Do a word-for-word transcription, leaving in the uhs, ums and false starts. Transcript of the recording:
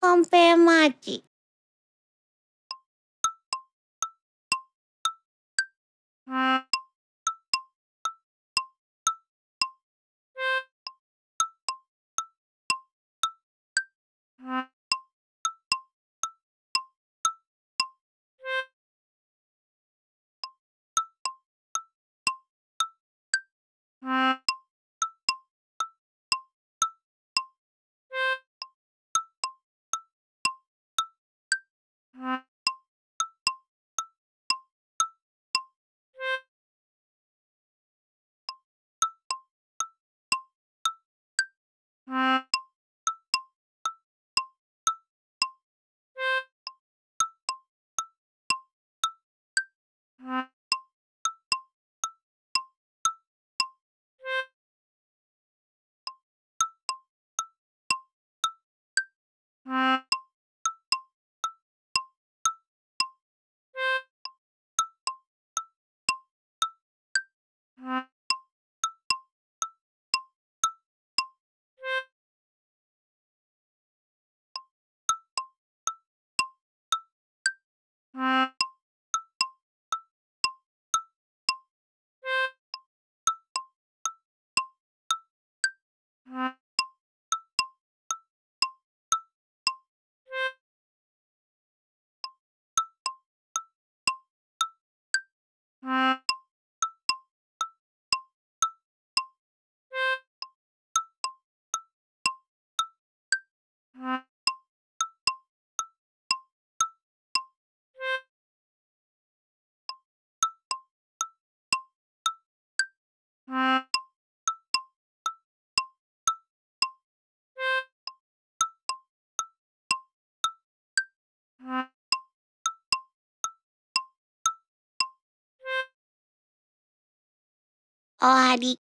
こんぺいマーチ。終わり。